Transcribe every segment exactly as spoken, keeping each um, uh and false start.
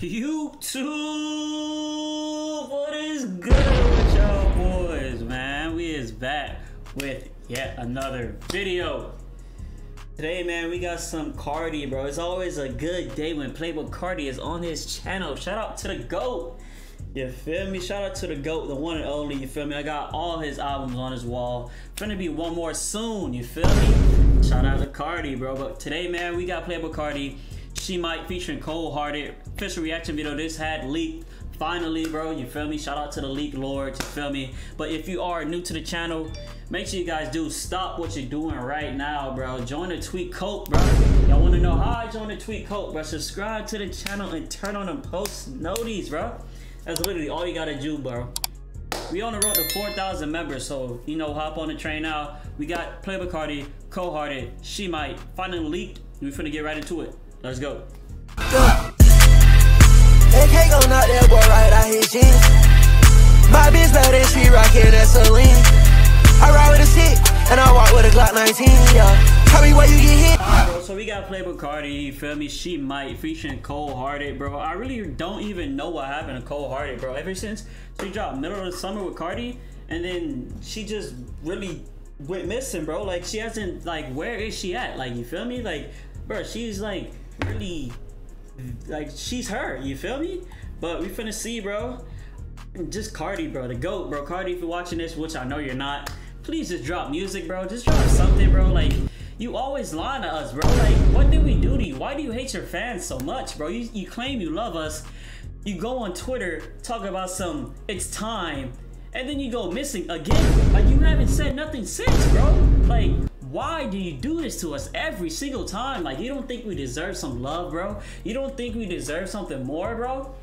YouTube, what is good with y'all boys, man? We is back with yet another video. Today, man, we got some Carti, bro. It's always a good day when Playboi Carti is on his channel. Shout out to the GOAT. You feel me? Shout out to the GOAT, the one and only, you feel me? I got all his albums on his wall. Finna be one more soon, you feel me? Shout out to Carti, bro. But today, man, we got Playboi Carti, She Might featuring Cold Hearted. Official reaction video. This had leaked finally, bro. You feel me? Shout out to the leak lord. You feel me? But if you are new to the channel, make sure you guys do stop what you're doing right now, bro. Join the Tweet Coat, bro. Y'all want to know how I join the Tweet Coat, bro? Subscribe to the channel and turn on the post notices, bro. That's literally all you got to do, bro. We on the road to four thousand members, so, you know, hop on the train now. We got Playboi Carti, Cold Hearted, She Might, finally leaked. We finna get right into it. Let's go. A K gon' knock that boy right out his jeans. My bitch love that she rockin' that Celine. I ride with a stick and I walk with a Glock nineteen, yeah. Tell me where you get hit. Alright, bro, so we got Playboi Carti, you feel me? She Might featuring Cold Hearted, bro. I really don't even know what happened to Cold Hearted, bro. Ever since she dropped Middle of the Summer with Carti, and then she just really went missing, bro. Like, she hasn't, like, where is she at? Like, you feel me? Like, bro, she's like, really, like, she's her, you feel me? But we finna see, bro. Just Carti, bro, the GOAT, bro. Carti, if you're watching this, which I know you're not, please just drop music, bro. Just drop something, bro. Like, you always lying to us, bro. Like, what did we do to you? Why do you hate your fans so much, bro? You, you claim you love us. You go on Twitter, talk about some, it's time, and then you go missing again. Like, you haven't said nothing since, bro. Like, why do you do this to us every single time? Like, you don't think we deserve some love, bro? You don't think we deserve something more, bro?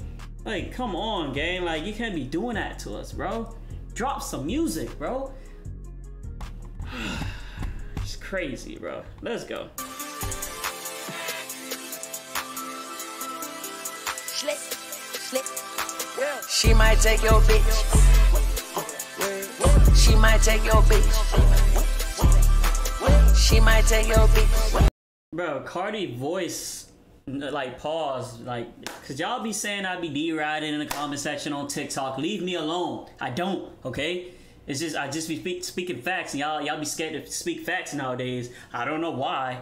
Like, come on, gang. Like, you can't be doing that to us, bro. Drop some music, bro. It's crazy, bro. Let's go. She might take your bitch. She might take your bitch. She might take your bitch. Bro, Carti voice, like, pause, like, cause y'all be saying I be deriding in the comment section on TikTok. Leave me alone. I don't, okay? It's just, I just be speak, speaking facts, and y'all y'all be scared to speak facts nowadays. I don't know why.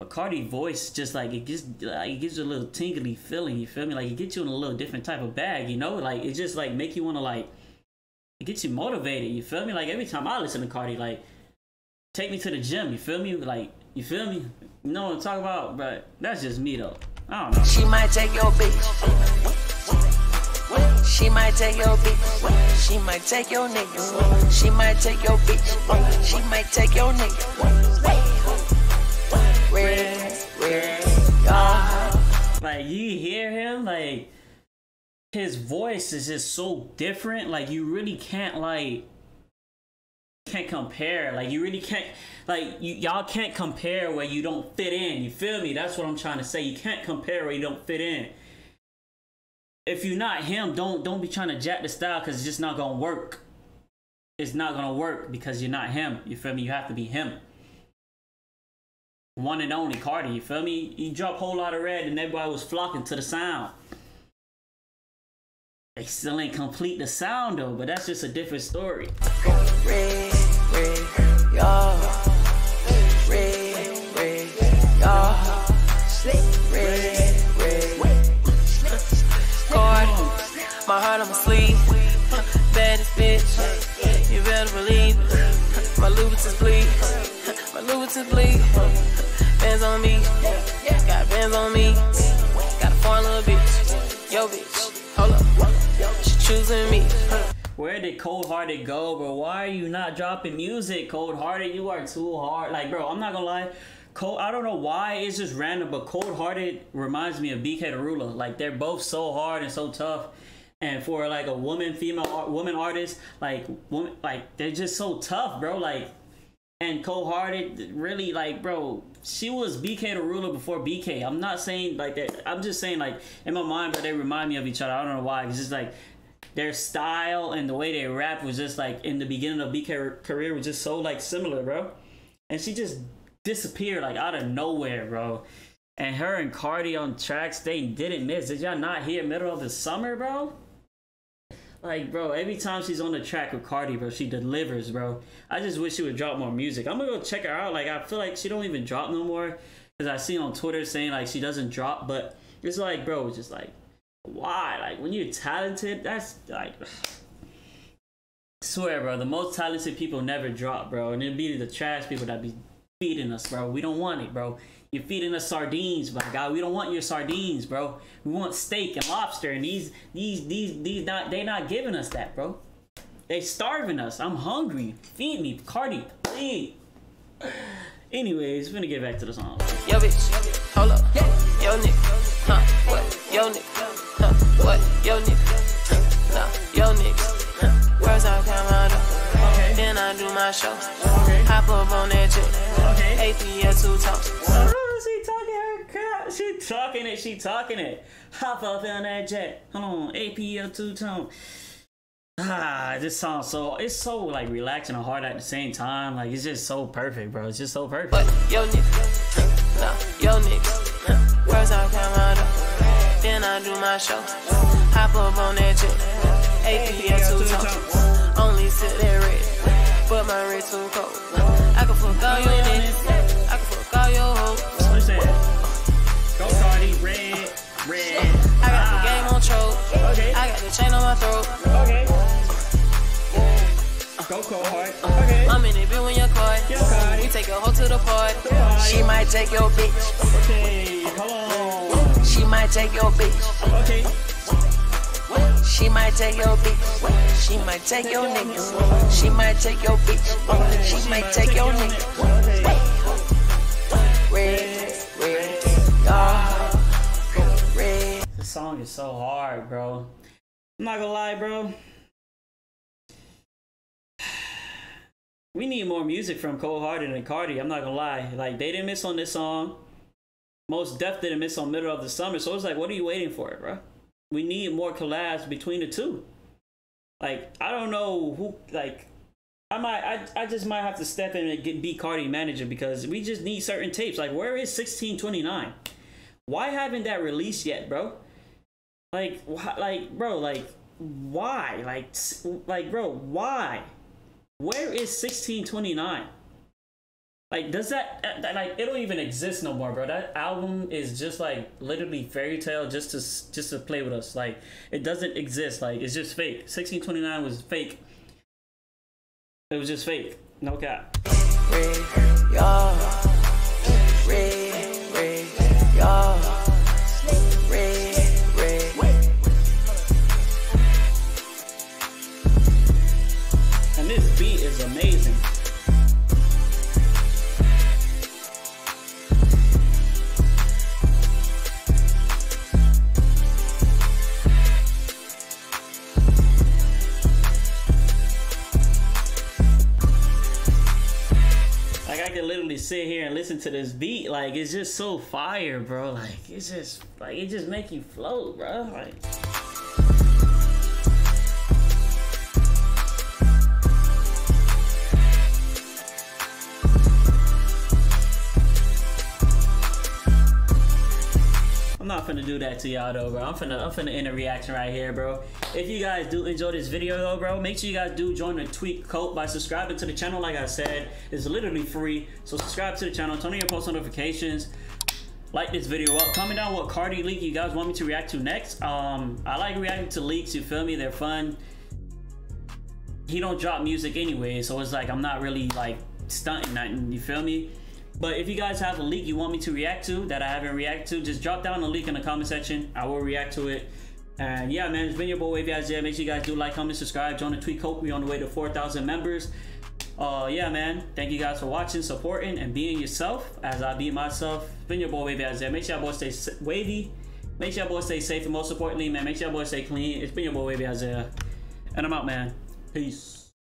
But Carti voice just, like, it gives like, it gives you a little tingly feeling, you feel me? Like, it gets you in a little different type of bag, you know? Like, it just, like, make you wanna, like, it gets you motivated, you feel me? Like, every time I listen to Carti, like, take me to the gym, you feel me? Like, you feel me? You know what I'm talking about? But that's just me, though. I don't know. She might take your bitch. She might take your bitch. She might take your niggas. She might take your bitch. She might take your niggas. Red, red, y'all. Like, you hear him? Like, his voice is just so different. Like, you really can't, like, can't compare. Like, you really can't, like, y'all can't compare where you don't fit in, you feel me? That's what I'm trying to say. You can't compare where you don't fit in. If you're not him, don't don't be trying to jack the style, because it's just not gonna work. It's not gonna work because you're not him, you feel me? You have to be him. One and only Carti, you feel me? You drop Whole Lotta Red and everybody was flocking to the sound. They still ain't complete the sound, though, but that's just a different story. Red, red, y'all. Red, red, y'all. Red, red. Carti, my heart on my sleeve. Baddest bitch, you better believe. My Louboutins bleed, my Louboutins bleed. Bands on me, got bands on me. Got a foreign little bitch, yo bitch, hold up, she choosing me. Where did Cold Hearted go, bro? Why are you not dropping music, Cold Hearted? You are too hard. Like, bro, I'm not gonna lie. Cold, I don't know why. It's just random, but Cold Hearted reminds me of B K the Ruler. Like, they're both so hard and so tough. And for, like, a woman, female, woman artist, like, woman, like, they're just so tough, bro. Like, and Cold Hearted, really, like, bro, she was B K the Ruler before B K. I'm not saying, like, that. I'm just saying, like, in my mind, but they remind me of each other. I don't know why. It's just, like, their style and the way they rap was just, like, in the beginning of B K's career was just so, like, similar, bro. And she just disappeared, like, out of nowhere, bro. And her and Carti on tracks, they didn't miss. Did y'all not hear Middle of the Summer, bro? Like, bro, every time she's on the track with Carti, bro, she delivers, bro. I just wish she would drop more music. I'm gonna go check her out. Like, I feel like she don't even drop no more. Because I see on Twitter saying, like, she doesn't drop. But it's like, bro, it's just like, why? Like, when you're talented, that's, like... I swear, bro, the most talented people never drop, bro. And it'd be the trash people that be feeding us, bro. We don't want it, bro. You're feeding us sardines, my God. We don't want your sardines, bro. We want steak and lobster, and these, these, these, these not. They not giving us that, bro. They starving us. I'm hungry. Feed me, Carti, please. Anyways, we're gonna get back to the song. Yo, bitch, hold up. Yo, nigga, huh? What? Yo, nigga, huh? What? Yo, nigga, huh? Nah, yo, nigga, huh? Where's our camera? Okay. Then I do my show. Okay. Hop up on that jet. Okay. A P S two talks. She talking it, she talking it. Hop up on that jet. Hold on, A P L two-tone. Ah, this song so it's so like relaxing and hard at the same time. Like it's just so perfect, bro. It's just so perfect. But yo nigga, nah, yo nigga, where's our camera? Then I do my show. Hop up on that jet. A P L two-tone. Only sit there red, but my red too cold. I can fuck all your niggas, I can fuck all your hoes. What's that? Go Carti, red, red. I got the game on choke. Okay. I got the chain on my throat. Okay. Go Cold Hearted. Okay. I'm in it, been when you're caught. Yo, we take a hoe to the party. She might take your bitch. Okay, hold on. She might take your bitch. Okay. She might take your bitch. She might take your nigga. She might take your bitch. She might take your nigga. Red. This song is so hard, bro. I'm not gonna lie, bro. We need more music from Cold Hearted and Carti. I'm not gonna lie. Like, they didn't miss on this song. Most Def didn't miss on Middle of the Summer. So it's like, what are you waiting for, bro? We need more collabs between the two. Like, I don't know who, like, I might, I, I just might have to step in and get be Carti manager because we just need certain tapes. Like, where is sixteen twenty-nine? Why haven't that released yet, bro? Like, wh like, bro, like, why? Like, like, bro, why? Where is sixteen twenty-nine? Like, does that, that, like, it don't even exist no more, bro. That album is just like literally fairy tale, just to just to play with us. Like, it doesn't exist. Like, it's just fake. sixteen twenty-nine was fake. It was just fake. No cap. Red, y'all. Red, red, y'all. Red, red. And this beat is amazing. Literally sit here and listen to this beat. Like, it's just so fire, bro. Like, it's just like it just make you float, bro. Like, I'm not finna do that to y'all though, bro. I'm finna I'm finna end a reaction right here, bro. If you guys do enjoy this video though, bro, make sure you guys do join the Tweet Cult by subscribing to the channel. Like I said, it's literally free. So subscribe to the channel, turn on your post notifications, like this video up, comment down what Carti leak you guys want me to react to next. Um, I like reacting to leaks, you feel me? They're fun. He don't drop music anyway, so it's like I'm not really like stunting nothing, you feel me? But if you guys have a leak you want me to react to that I haven't reacted to, just drop down the leak in the comment section. I will react to it. And yeah, man, it's been your boy Wavy Isaiah. Make sure you guys do like, comment, subscribe, join the Tweet Cult. We're on the way to four thousand members. Uh, yeah, man. Thank you guys for watching, supporting, and being yourself as I be myself. It's been your boy Wavy Isaiah. Make sure y'all boys stay wavy. Make sure y'all boys stay safe. And most importantly, man, make sure y'all boys stay clean. It's been your boy Wavy Isaiah. And I'm out, man. Peace.